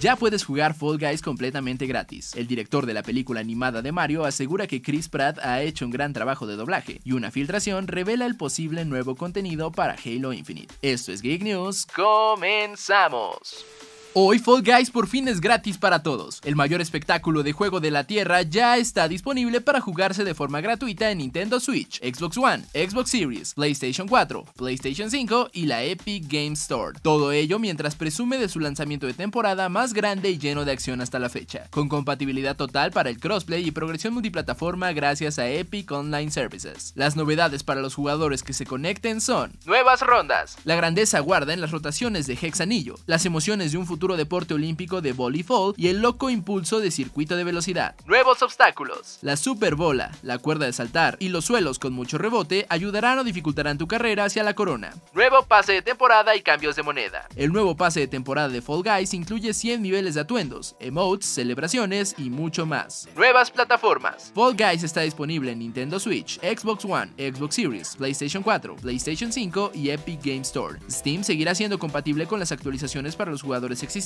Ya puedes jugar Fall Guys completamente gratis. El director de la película animada de Mario asegura que Chris Pratt ha hecho un gran trabajo de doblaje, y una filtración revela el posible nuevo contenido para Halo Infinite. Esto es Geek News, ¡comenzamos! Hoy Fall Guys por fin es gratis para todos. El mayor espectáculo de juego de la tierra ya está disponible para jugarse de forma gratuita en Nintendo Switch, Xbox One, Xbox Series, PlayStation 4, PlayStation 5 y la Epic Games Store. Todo ello mientras presume de su lanzamiento de temporada más grande y lleno de acción hasta la fecha, con compatibilidad total para el crossplay y progresión multiplataforma gracias a Epic Online Services. Las novedades para los jugadores que se conecten son nuevas rondas. La grandeza guarda en las rotaciones de hexanillo, las emociones de un futuro deporte olímpico de voleibol y el loco impulso de circuito de velocidad. Nuevos obstáculos. La superbola, la cuerda de saltar y los suelos con mucho rebote ayudarán o dificultarán tu carrera hacia la corona. Nuevo pase de temporada y cambios de moneda. El nuevo pase de temporada de Fall Guys incluye 100 niveles de atuendos, emotes, celebraciones y mucho más. Nuevas plataformas. Fall Guys está disponible en Nintendo Switch, Xbox One, Xbox Series, PlayStation 4, PlayStation 5 y Epic Game Store. Steam seguirá siendo compatible con las actualizaciones para los jugadores existentes,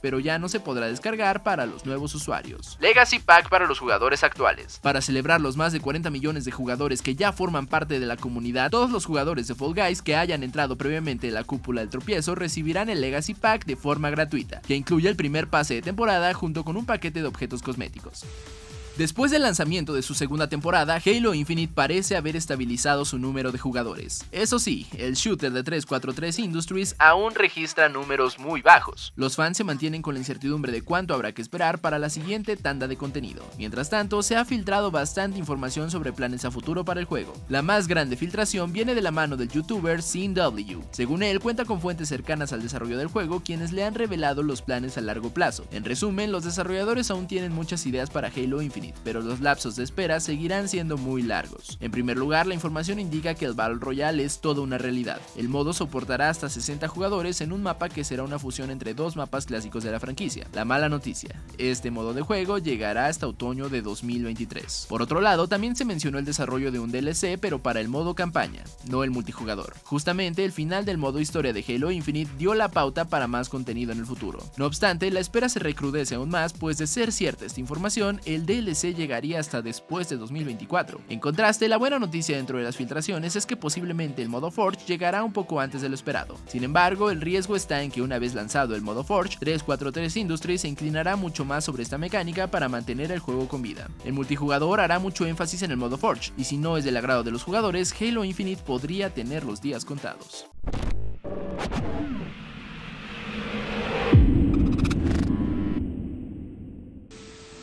pero ya no se podrá descargar para los nuevos usuarios. Legacy Pack para los jugadores actuales. Para celebrar los más de 40 millones de jugadores que ya forman parte de la comunidad, todos los jugadores de Fall Guys que hayan entrado previamente en la cúpula del tropiezo recibirán el Legacy Pack de forma gratuita, que incluye el primer pase de temporada junto con un paquete de objetos cosméticos. Después del lanzamiento de su segunda temporada, Halo Infinite parece haber estabilizado su número de jugadores. Eso sí, el shooter de 343 Industries aún registra números muy bajos. Los fans se mantienen con la incertidumbre de cuánto habrá que esperar para la siguiente tanda de contenido. Mientras tanto, se ha filtrado bastante información sobre planes a futuro para el juego. La más grande filtración viene de la mano del youtuber CNW. Según él, cuenta con fuentes cercanas al desarrollo del juego, quienes le han revelado los planes a largo plazo. En resumen, los desarrolladores aún tienen muchas ideas para Halo Infinite, pero los lapsos de espera seguirán siendo muy largos. En primer lugar, la información indica que el Battle Royale es toda una realidad. El modo soportará hasta 60 jugadores en un mapa que será una fusión entre dos mapas clásicos de la franquicia. La mala noticia, este modo de juego llegará hasta otoño de 2023. Por otro lado, también se mencionó el desarrollo de un DLC, pero para el modo campaña, no el multijugador. Justamente, el final del modo historia de Halo Infinite dio la pauta para más contenido en el futuro. No obstante, la espera se recrudece aún más, pues de ser cierta esta información, el DLC llegaría hasta después de 2024. En contraste, la buena noticia dentro de las filtraciones es que posiblemente el modo Forge llegará un poco antes de lo esperado. Sin embargo, el riesgo está en que una vez lanzado el modo Forge, 343 Industries se inclinará mucho más sobre esta mecánica para mantener el juego con vida. El multijugador hará mucho énfasis en el modo Forge, y si no es del agrado de los jugadores, Halo Infinite podría tener los días contados.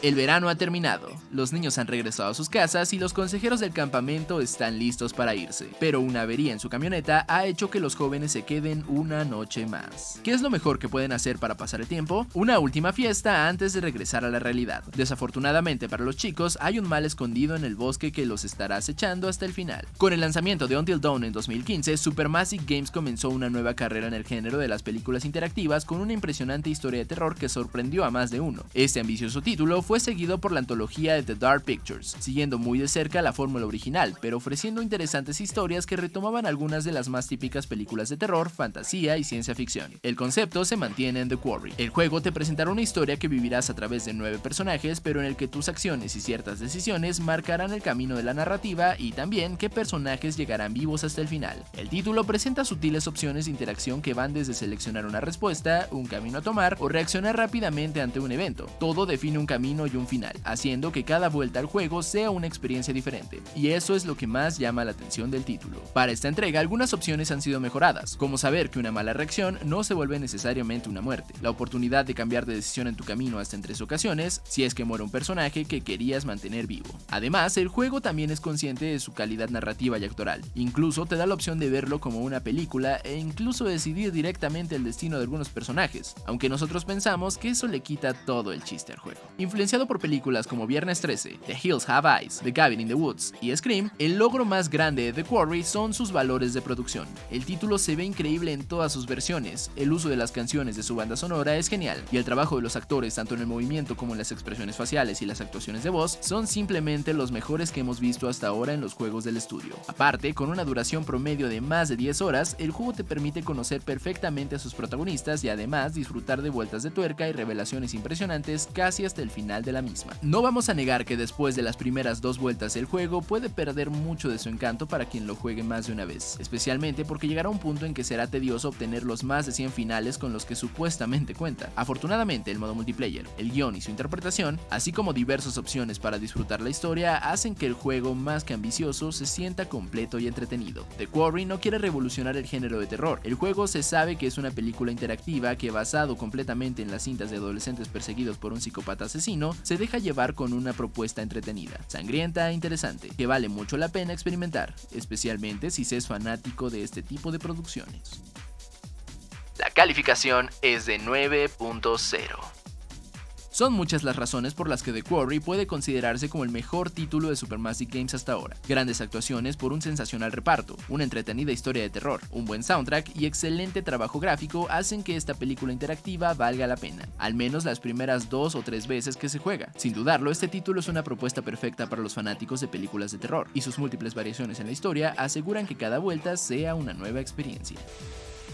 El verano ha terminado, los niños han regresado a sus casas y los consejeros del campamento están listos para irse, pero una avería en su camioneta ha hecho que los jóvenes se queden una noche más. ¿Qué es lo mejor que pueden hacer para pasar el tiempo? Una última fiesta antes de regresar a la realidad. Desafortunadamente para los chicos, hay un mal escondido en el bosque que los estará acechando hasta el final. Con el lanzamiento de Until Dawn en 2015, Supermassive Games comenzó una nueva carrera en el género de las películas interactivas con una impresionante historia de terror que sorprendió a más de uno. Este ambicioso título fue seguido por la antología de The Dark Pictures, siguiendo muy de cerca la fórmula original, pero ofreciendo interesantes historias que retomaban algunas de las más típicas películas de terror, fantasía y ciencia ficción. El concepto se mantiene en The Quarry. El juego te presentará una historia que vivirás a través de 9 personajes, pero en el que tus acciones y ciertas decisiones marcarán el camino de la narrativa y también qué personajes llegarán vivos hasta el final. El título presenta sutiles opciones de interacción que van desde seleccionar una respuesta, un camino a tomar o reaccionar rápidamente ante un evento. Todo define un camino y un final, haciendo que cada vuelta al juego sea una experiencia diferente, y eso es lo que más llama la atención del título. Para esta entrega, algunas opciones han sido mejoradas, como saber que una mala reacción no se vuelve necesariamente una muerte, la oportunidad de cambiar de decisión en tu camino hasta en 3 ocasiones, si es que muere un personaje que querías mantener vivo. Además, el juego también es consciente de su calidad narrativa y actoral, incluso te da la opción de verlo como una película e incluso decidir directamente el destino de algunos personajes, aunque nosotros pensamos que eso le quita todo el chiste al juego. Influenciado por películas como Viernes 13, The Hills Have Eyes, The Cabin in the Woods y Scream, el logro más grande de The Quarry son sus valores de producción. El título se ve increíble en todas sus versiones, el uso de las canciones de su banda sonora es genial, y el trabajo de los actores tanto en el movimiento como en las expresiones faciales y las actuaciones de voz son simplemente los mejores que hemos visto hasta ahora en los juegos del estudio. Aparte, con una duración promedio de más de 10 horas, el juego te permite conocer perfectamente a sus protagonistas y además disfrutar de vueltas de tuerca y revelaciones impresionantes casi hasta el final de la misma. No vamos a negar que después de las primeras dos vueltas el juego puede perder mucho de su encanto para quien lo juegue más de una vez, especialmente porque llegará un punto en que será tedioso obtener los más de 100 finales con los que supuestamente cuenta. Afortunadamente, el modo multiplayer, el guión y su interpretación, así como diversas opciones para disfrutar la historia, hacen que el juego más que ambicioso se sienta completo y entretenido. The Quarry no quiere revolucionar el género de terror, el juego se sabe que es una película interactiva que, basado completamente en las cintas de adolescentes perseguidos por un psicópata asesino, se deja llevar con una propuesta entretenida, sangrienta e interesante, que vale mucho la pena experimentar, especialmente si se es fanático de este tipo de producciones. La calificación es de 9.0. Son muchas las razones por las que The Quarry puede considerarse como el mejor título de Supermassive Games hasta ahora. Grandes actuaciones por un sensacional reparto, una entretenida historia de terror, un buen soundtrack y excelente trabajo gráfico hacen que esta película interactiva valga la pena, al menos las primeras 2 o 3 veces que se juega. Sin dudarlo, este título es una propuesta perfecta para los fanáticos de películas de terror, y sus múltiples variaciones en la historia aseguran que cada vuelta sea una nueva experiencia.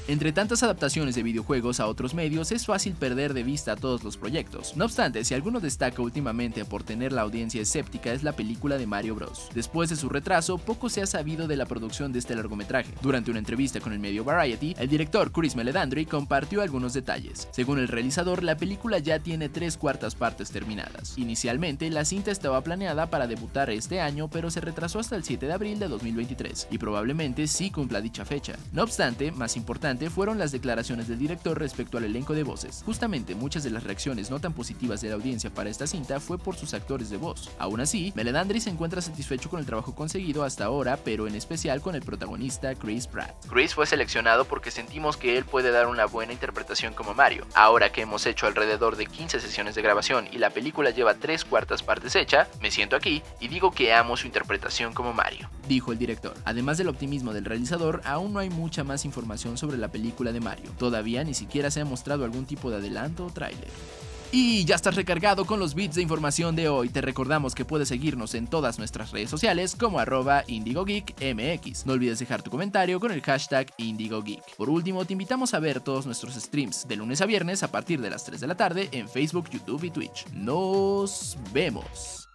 Entre tantas adaptaciones de videojuegos a otros medios es fácil perder de vista todos los proyectos. No obstante, si alguno destaca últimamente por tener la audiencia escéptica es la película de Mario Bros. Después de su retraso, poco se ha sabido de la producción de este largometraje. Durante una entrevista con el medio Variety, el director Chris Meledandri compartió algunos detalles. Según el realizador, la película ya tiene 3/4 partes terminadas. Inicialmente, la cinta estaba planeada para debutar este año, pero se retrasó hasta el 7 de abril de 2023, y probablemente sí cumpla dicha fecha. No obstante, más importante, fueron las declaraciones del director respecto al elenco de voces. Justamente muchas de las reacciones no tan positivas de la audiencia para esta cinta fue por sus actores de voz. Aún así, Meledandri se encuentra satisfecho con el trabajo conseguido hasta ahora, pero en especial con el protagonista Chris Pratt. Chris fue seleccionado porque sentimos que él puede dar una buena interpretación como Mario. Ahora que hemos hecho alrededor de 15 sesiones de grabación y la película lleva 3/4 partes hecha, me siento aquí y digo que amo su interpretación como Mario, dijo el director. Además del optimismo del realizador, aún no hay mucha más información sobre la película de Mario. Todavía ni siquiera se ha mostrado algún tipo de adelanto o tráiler. Y ya estás recargado con los bits de información de hoy. Te recordamos que puedes seguirnos en todas nuestras redes sociales como @IndigoGeekMX. No olvides dejar tu comentario con el hashtag IndigoGeek. Por último, te invitamos a ver todos nuestros streams de lunes a viernes a partir de las 3 de la tarde en Facebook, YouTube y Twitch. ¡Nos vemos!